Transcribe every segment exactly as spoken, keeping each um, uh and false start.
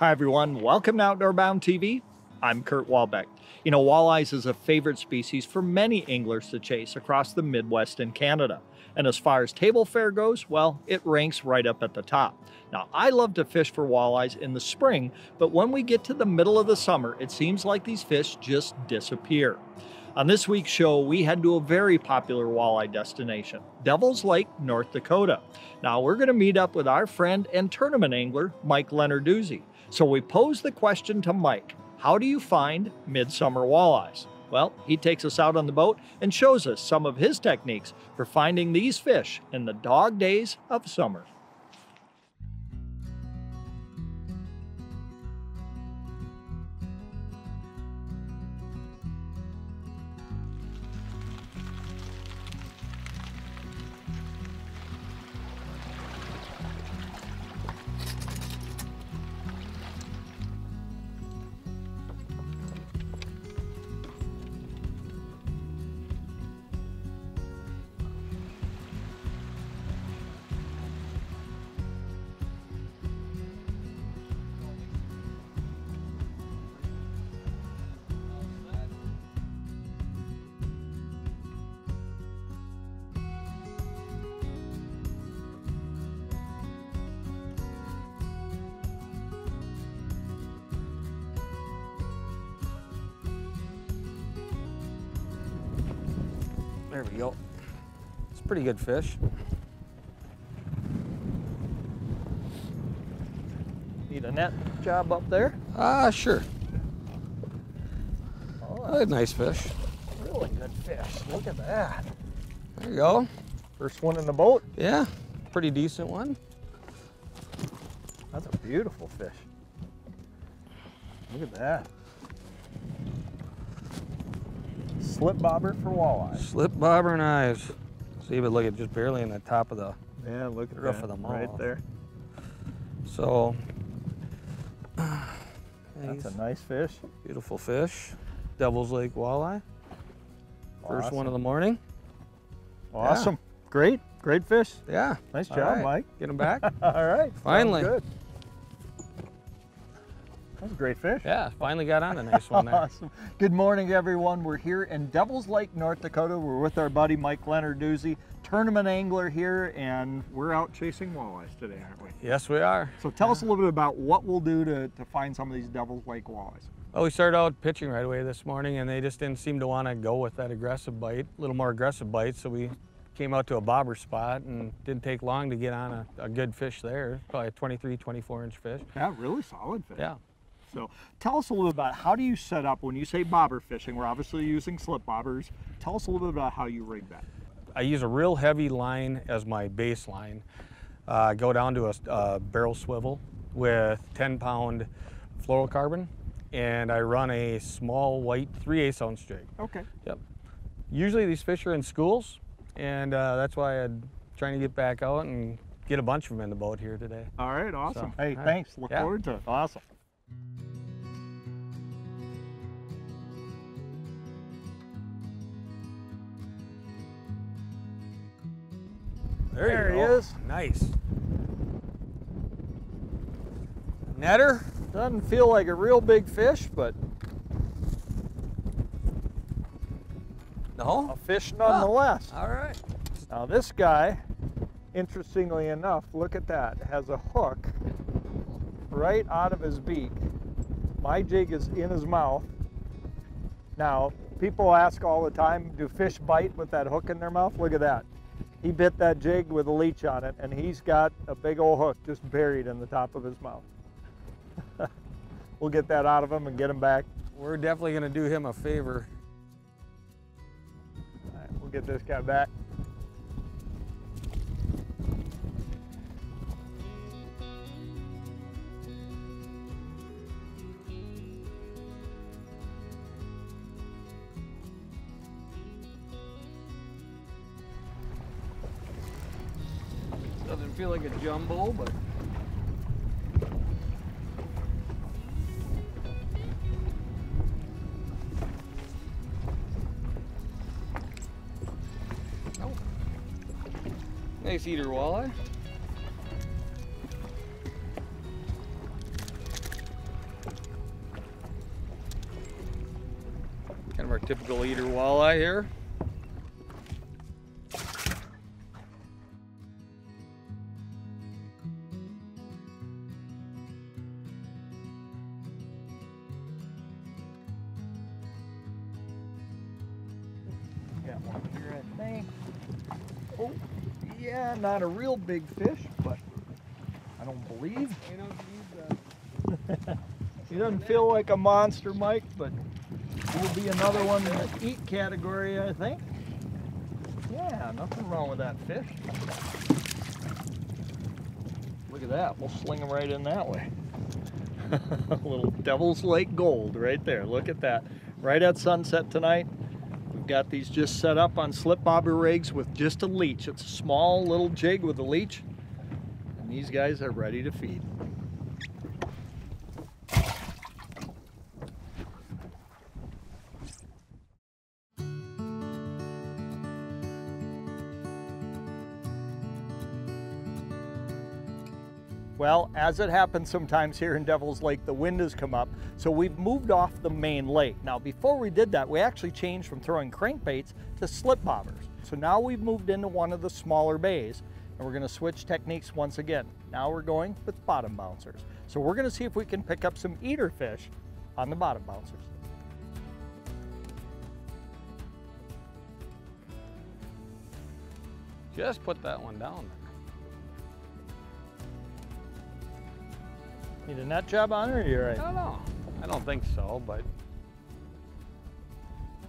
Hi everyone, welcome to Outdoor Bound T V. I'm Kurt Walbeck. You know, walleyes is a favorite species for many anglers to chase across the Midwest and Canada. And as far as table fare goes, well, it ranks right up at the top. Now, I love to fish for walleyes in the spring, but when we get to the middle of the summer, it seems like these fish just disappear. On this week's show, we head to a very popular walleye destination, Devil's Lake, North Dakota. Now, we're gonna meet up with our friend and tournament angler, Mike Lenarduzzi. So we pose the question to Mike, how do you find midsummer walleyes? Well, he takes us out on the boat and shows us some of his techniques for finding these fish in the dog days of summer. There we go. It's a pretty good fish. Need a net job up there? Ah, uh, sure. Oh, that's a nice fish. Really good fish. Look at that. There you go. First one in the boat. Yeah, pretty decent one. That's a beautiful fish. Look at that. Slip bobber for walleye. Slip bobber and eyes. See, but look at just barely in the top of the yeah, look at the roof of the mall. Right there. So uh, that's a nice fish. Beautiful fish. Devil's Lake walleye. Awesome. First one of the morning. Awesome. Yeah. Great. Great fish. Yeah. Nice job, right. Mike. Get them back. All right. Finally. Good. That was a great fish. Yeah, finally got on a nice one there. Awesome. Good morning, everyone. We're here in Devil's Lake, North Dakota. We're with our buddy Mike Lenarduzzi, tournament angler here, and we're out chasing walleyes today, aren't we? Yes, we are. So tell yeah. us a little bit about what we'll do to, to find some of these Devil's Lake walleyes. Well, we started out pitching right away this morning, and they just didn't seem to want to go with that aggressive bite, a little more aggressive bite, so we came out to a bobber spot and didn't take long to get on a, a good fish there, probably a twenty-three, twenty-four inch fish. Yeah, really solid fish. Yeah. So tell us a little bit about how do you set up when you say bobber fishing, we're obviously using slip bobbers. Tell us a little bit about how you rig that. I use a real heavy line as my base line. Uh, I go down to a, a barrel swivel with ten pound fluorocarbon and I run a small white three eighths ounce jig. Okay. Yep. Usually these fish are in schools and uh, that's why I'm trying to get back out and get a bunch of them in the boat here today. All right, awesome. So, hey, right. thanks. Look yeah. forward to it. Awesome. There, there he is. Nice. Netter. Doesn't feel like a real big fish, but no, a fish nonetheless. Ah, all right. Now this guy, interestingly enough, look at that, has a hook right out of his beak. My jig is in his mouth. Now, people ask all the time, do fish bite with that hook in their mouth? Look at that. He bit that jig with a leech on it, and he's got a big old hook just buried in the top of his mouth. We'll get that out of him and get him back. We're definitely gonna do him a favor. All right, we'll get this guy back. Doesn't feel like a jumbo, but nope. Nice eater walleye. Typical eater walleye here. Got one here, I think. Oh, yeah, not a real big fish, but I don't believe. He doesn't feel like a monster, Mike, but will be another one in the eat category, I think. Yeah, nothing wrong with that fish. Look at that, we'll sling him right in that way. A little Devil's Lake gold right there, look at that. Right at sunset tonight, we've got these just set up on slip bobber rigs with just a leech. It's a small little jig with a leech, and these guys are ready to feed. Well, as it happens sometimes here in Devil's Lake, the wind has come up, so we've moved off the main lake. Now, before we did that, we actually changed from throwing crankbaits to slip bobbers. So now we've moved into one of the smaller bays, and we're gonna switch techniques once again. Now we're going with bottom bouncers. So we're gonna see if we can pick up some eater fish on the bottom bouncers. Just put that one down there. Need a net job on her, or you're right? I don't know. I don't think so, but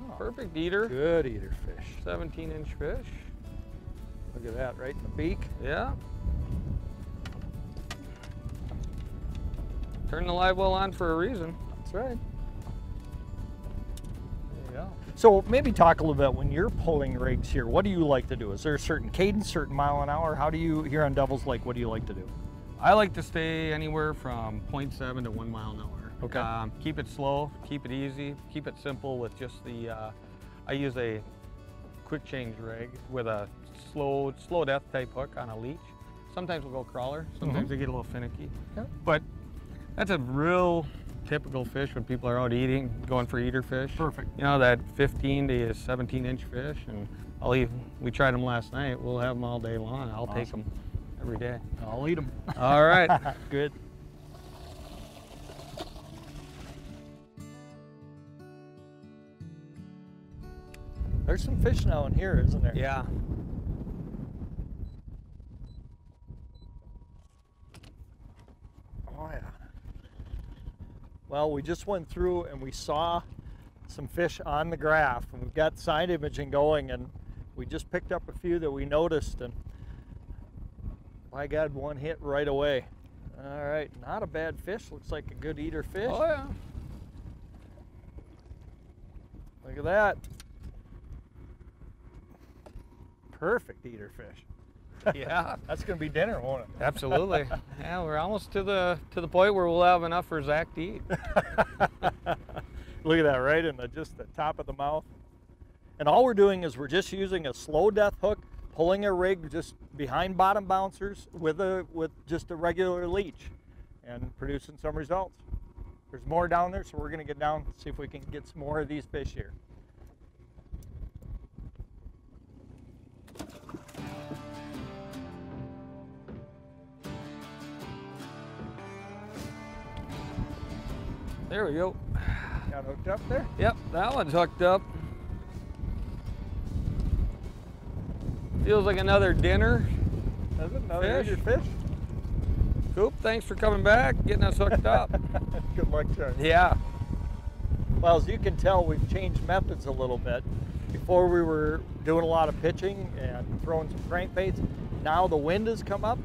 oh, perfect eater. Good eater fish. seventeen inch fish. Look at that, right in the beak. Yeah. Turn the live well on for a reason. That's right. There you go. So maybe talk a little bit when you're pulling rigs here. What do you like to do? Is there a certain cadence, certain mile an hour? How do you here on Devil's Lake? What do you like to do? I like to stay anywhere from zero point seven to one mile an hour. Okay. Um, keep it slow, keep it easy, keep it simple with just the, uh, I use a quick change rig with a slow slow death type hook on a leech. Sometimes we'll go crawler, sometimes mm-hmm. they get a little finicky. Okay. But that's a real typical fish when people are out eating, going for eater fish. Perfect. You know, that fifteen to seventeen inch fish, and I'll eat, we tried them last night, we'll have them all day long, I'll awesome. Take them. Every day. I'll eat them. All right. Good. There's some fish now in here, isn't there? Yeah. Oh, yeah. Well, we just went through and we saw some fish on the graph, and we've got side imaging going, and we just picked up a few that we noticed, and by God, one hit right away. All right, not a bad fish. Looks like a good eater fish. Oh, yeah. Look at that. Perfect eater fish. Yeah. That's going to be dinner, won't it? Absolutely. Yeah, we're almost to the to the point where we'll have enough for Zach to eat. Look at that, right in the, just the top of the mouth. And all we're doing is we're just using a slow death hook, pulling a rig just behind bottom bouncers with a with just a regular leech, and producing some results. There's more down there, so we're gonna get down, see if we can get some more of these fish here. There we go. Got hooked up there? Yep, that one's hooked up. Feels like another dinner. That's another fish. fish. Coop, thanks for coming back, getting us hooked up. Good luck, Charlie. Yeah. Well, as you can tell, we've changed methods a little bit. Before we were doing a lot of pitching and throwing some crankbaits. Now the wind has come up,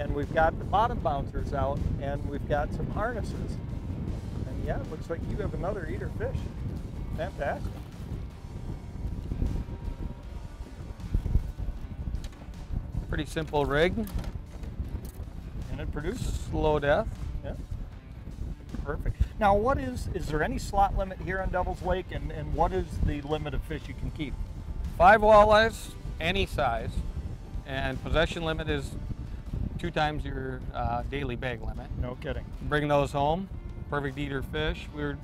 and we've got the bottom bouncers out, and we've got some harnesses. And yeah, it looks like you have another eater fish. Fantastic. Pretty simple rig, and it produces slow death. Yeah, perfect. Now, what is is there any slot limit here on Devil's Lake, and and what is the limit of fish you can keep? Five walleyes, any size, and possession limit is two times your uh, daily bag limit. No kidding. Bring those home, perfect eater fish. We're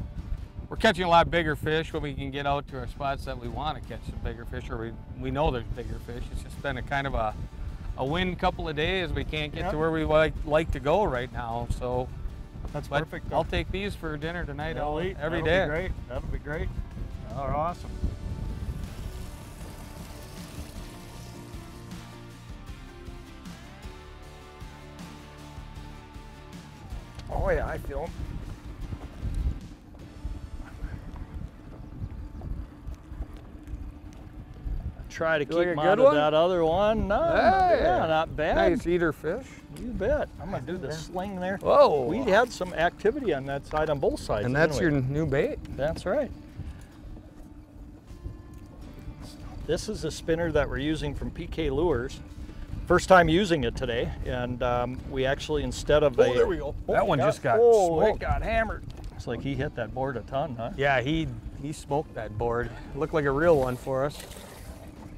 we're catching a lot bigger fish when we can get out to our spots that we want to catch some bigger fish, or we, we know there's bigger fish. It's just been a kind of a, a wind couple of days. We can't get yep. to where we like, like to go right now. So that's perfect. Though. I'll take these for dinner tonight. I'll eat every day. That'll be great. That'll be great. Oh, awesome. Oh yeah, I feel them. Try to keep out of that other one. No, hey, yeah, not bad. Nice eater fish. You bet. I'm gonna do the yeah. sling there. Whoa! We had some activity on that side, on both sides. And that's your new bait. That's right. This is a spinner that we're using from P K Lures. First time using it today, and um, we actually instead of oh, a there we go. Oh, that one got, just got oh, smoked. It got hammered. It's like he hit that board a ton, huh? Yeah, he he smoked that board. It looked like a real one for us.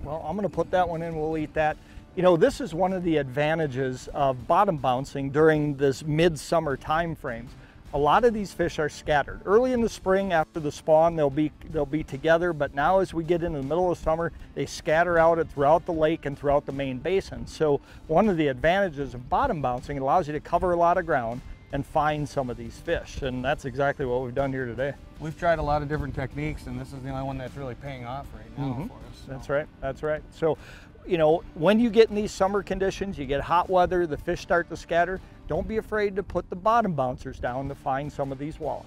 Well, I'm gonna put that one in, we'll eat that. You know, this is one of the advantages of bottom bouncing during this midsummer time frames. A lot of these fish are scattered. Early in the spring after the spawn, they'll be, they'll be together, but now as we get into the middle of summer, they scatter out throughout the lake and throughout the main basin. So one of the advantages of bottom bouncing, it allows you to cover a lot of ground and find some of these fish, and that's exactly what we've done here today. We've tried a lot of different techniques, and this is the only one that's really paying off right now mm-hmm. for us. So. That's right, that's right. So, you know, when you get in these summer conditions, you get hot weather, the fish start to scatter, don't be afraid to put the bottom bouncers down to find some of these walleye.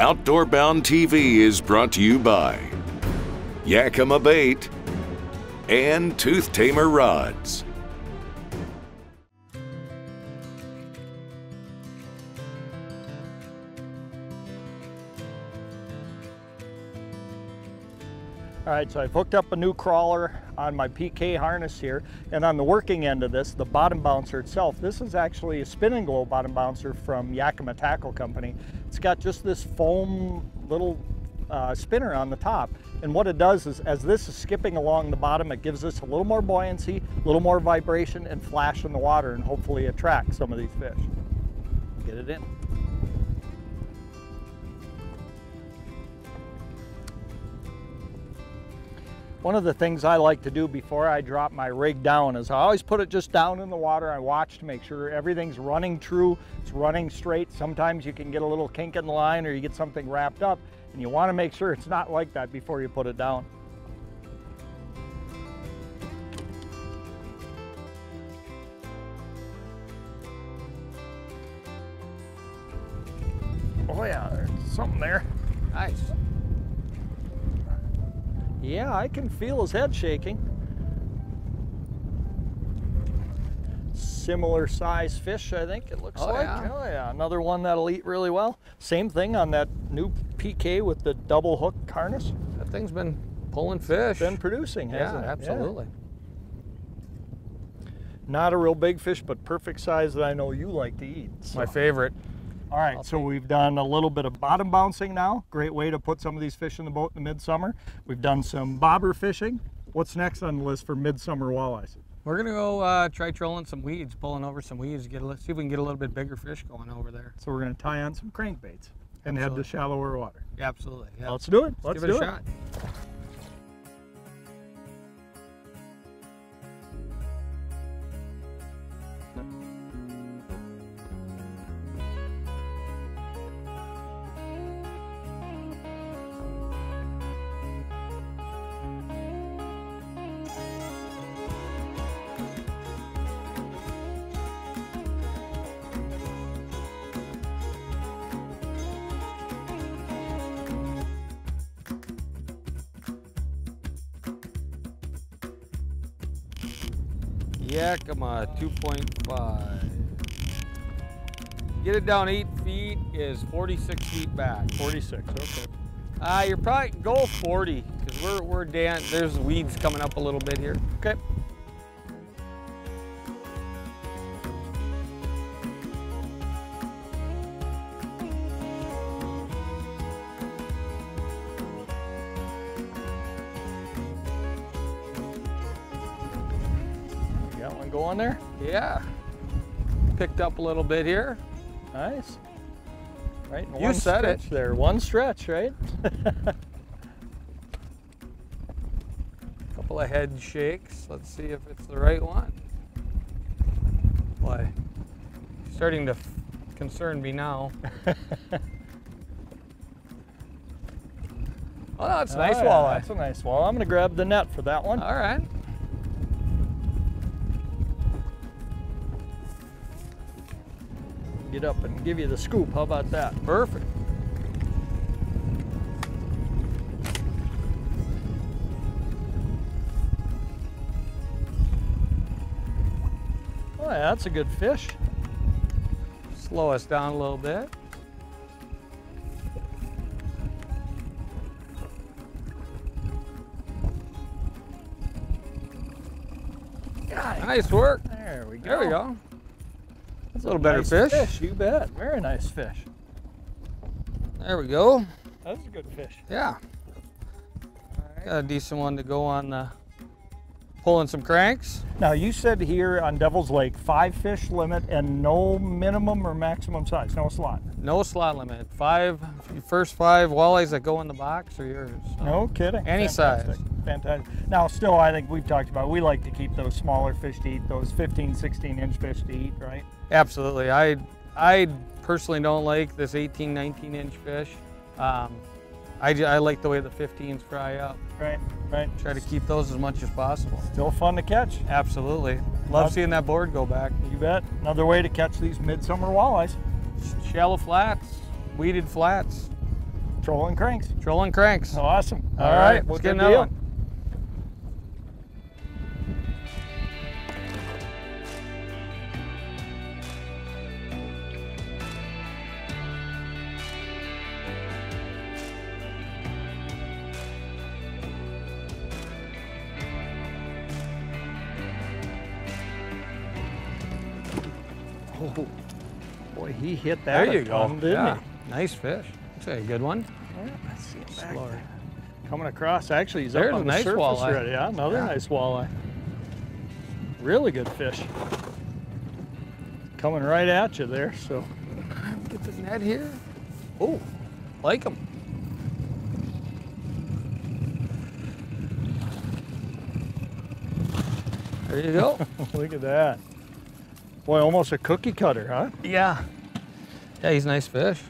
Outdoor Bound T V is brought to you by Yakima Bait and Tooth Tamer Rods. All right, so I've hooked up a new crawler on my P K harness here, and on the working end of this, the bottom bouncer itself, this is actually a spin and glow bottom bouncer from Yakima Tackle Company. It's got just this foam little uh, spinner on the top, and what it does is, as this is skipping along the bottom, it gives us a little more buoyancy, a little more vibration, and flash in the water, and hopefully attract some of these fish. Get it in. One of the things I like to do before I drop my rig down is I always put it just down in the water. I watch to make sure everything's running true, it's running straight. Sometimes you can get a little kink in the line, or you get something wrapped up, and you want to make sure it's not like that before you put it down. Oh yeah, there's something there. Nice. Yeah, I can feel his head shaking. Similar size fish, I think it looks oh, like. Yeah. Oh yeah, another one that'll eat really well. Same thing on that new P K with the double hook harness. That thing's been pulling fish. It's been producing, hasn't yeah, it? Absolutely. Yeah. Not a real big fish, but perfect size that I know you like to eat. So. My favorite. All right, so we've done a little bit of bottom bouncing now. Great way to put some of these fish in the boat in the midsummer. We've done some bobber fishing. What's next on the list for midsummer walleyes? We're gonna go uh, try trolling some weeds, pulling over some weeds, get a, see if we can get a little bit bigger fish going over there. So we're gonna tie on some crankbaits and head to shallower water. Yeah, absolutely. Yeah. Let's do it. Let's, Let's give it do a it. shot. Yakima two point five. Get it down eight feet is forty-six feet back. forty-six, okay. Uh, you're probably, go forty, because we're, we're dancing. There's weeds coming up a little bit here. Okay. Going there? Yeah. Picked up a little bit here. Nice. right? You one said it there. One stretch, right? Couple of head shakes. Let's see if it's the right one. Boy, starting to concern me now. Oh, no, that's a nice oh, yeah, walleye. That's a nice walleye. I'm going to grab the net for that one. All right. Get up and give you the scoop. How about that? Perfect. Oh, yeah, that's a good fish. Slow us down a little bit. Nice work. There we go. There we go. That's a little better nice fish. fish. You bet. Very nice fish. There we go. That's a good fish. Yeah. All right. Got a decent one to go on the pulling some cranks. Now you said here on Devil's Lake, five fish limit and no minimum or maximum size, no slot. No slot limit. Five, first five walleyes that go in the box are yours. So no kidding. Any Fantastic. size. Fantastic. Now still, I think we've talked about, we like to keep those smaller fish to eat, those fifteen, sixteen inch fish to eat, right? Absolutely. I, I personally don't like this eighteen, nineteen inch fish. Um, I, I like the way the fifteens fry up. Right, right. Try to keep those as much as possible. Still fun to catch. Absolutely. Love That's, seeing that board go back. You bet. Another way to catch these midsummer walleyes. Shallow flats, weeded flats. Trolling cranks. Trolling cranks. Oh, awesome. All, All right, right, let's get another one. Oh, boy, he hit that. There you go. Didn't yeah. he? Nice fish. Looks like a good one. Yeah, let's see it back there. Coming across. Actually, he's There's up on a nice the surface walleye. Already. Yeah, another yeah. nice walleye. Really good fish. Coming right at you there. So get the net here. Oh, like him. There you go. Look at that. Boy, almost a cookie cutter, huh? Yeah. Yeah, he's a nice fish.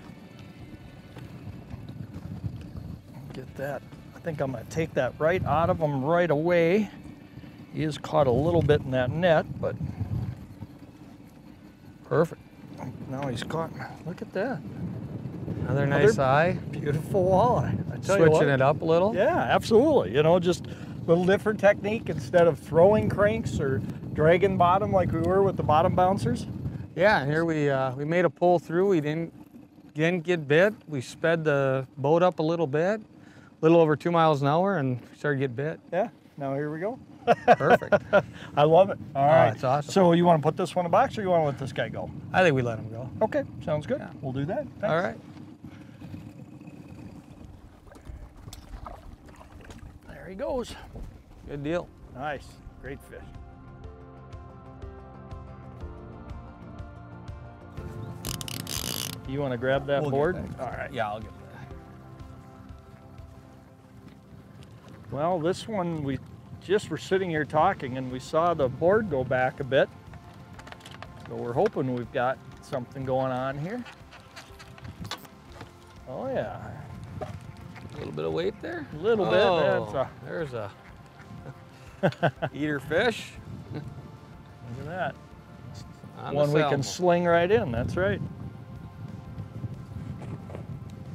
Get that. I think I'm going to take that right out of him right away. He is caught a little bit in that net, but perfect. Now he's caught. Look at that. Another, Another nice eye. Beautiful walleye. I tell you what. Switching it up a little? Yeah, absolutely. You know, just a little different technique instead of throwing cranks or dragging bottom like we were with the bottom bouncers. Yeah, here we uh, we made a pull through. We didn't didn't get bit. We sped the boat up a little bit, a little over two miles an hour, and started to get bit. Yeah. Now here we go. Perfect. I love it. All right. That's awesome. So you want to put this one in a box, or you want to let this guy go? I think we let him go. Okay. Sounds good. Yeah. We'll do that. Thanks. All right. There he goes. Good deal. Nice. Great fish. You want to grab that we'll board? All right. Yeah, I'll get that. Well, this one, we just were sitting here talking and we saw the board go back a bit. So we're hoping we've got something going on here. Oh, yeah. A little bit of weight there? A little bit. That's a, there's a eater fish. Look at that. On one we can sling right in, that's right.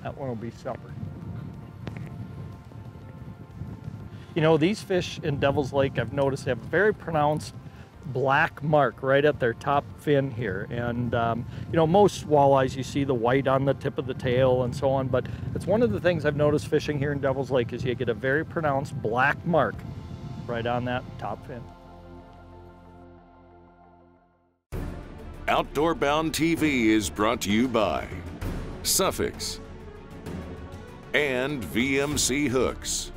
That one will be supper. You know, these fish in Devil's Lake, I've noticed they have a very pronounced black mark right at their top fin here. And, um, you know, most walleyes, you see the white on the tip of the tail and so on. But it's one of the things I've noticed fishing here in Devil's Lake is you get a very pronounced black mark right on that top fin. Outdoor Bound T V is brought to you by Sufix and V M C Hooks.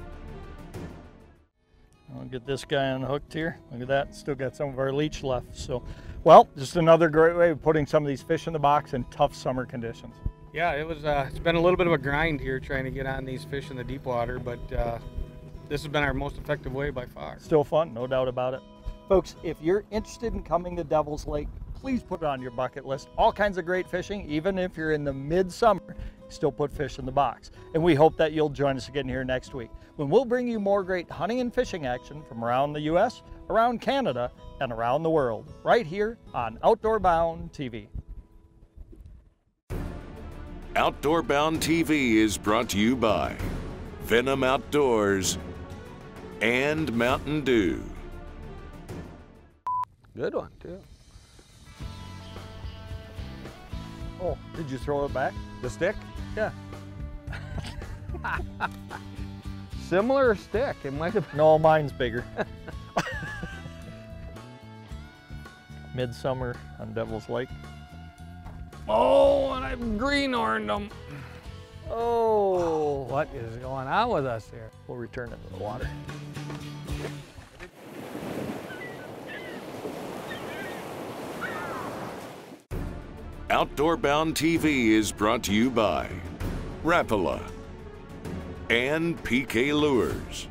I'll get this guy unhooked here. Look at that, still got some of our leech left. So, well, just another great way of putting some of these fish in the box in tough summer conditions. Yeah, it was. Uh, it's been a little bit of a grind here trying to get on these fish in the deep water, but uh, this has been our most effective way by far. Still fun, no doubt about it. Folks, if you're interested in coming to Devil's Lake, please put it on your bucket list. All kinds of great fishing, even if you're in the midsummer, still put fish in the box. And we hope that you'll join us again here next week, when we'll bring you more great hunting and fishing action from around the U S, around Canada, and around the world, right here on Outdoor Bound T V. Outdoor Bound T V is brought to you by Venom Outdoors and Mountain Dew. Good one, too. Oh, did you throw it back? The stick? Yeah. Similar stick, it might have. No, mine's bigger. Midsummer on Devil's Lake. Oh, and I've greenhorned them. Oh, what is going on with us here? We'll return it to the water. Outdoor Bound T V is brought to you by Rapala and P K Lures.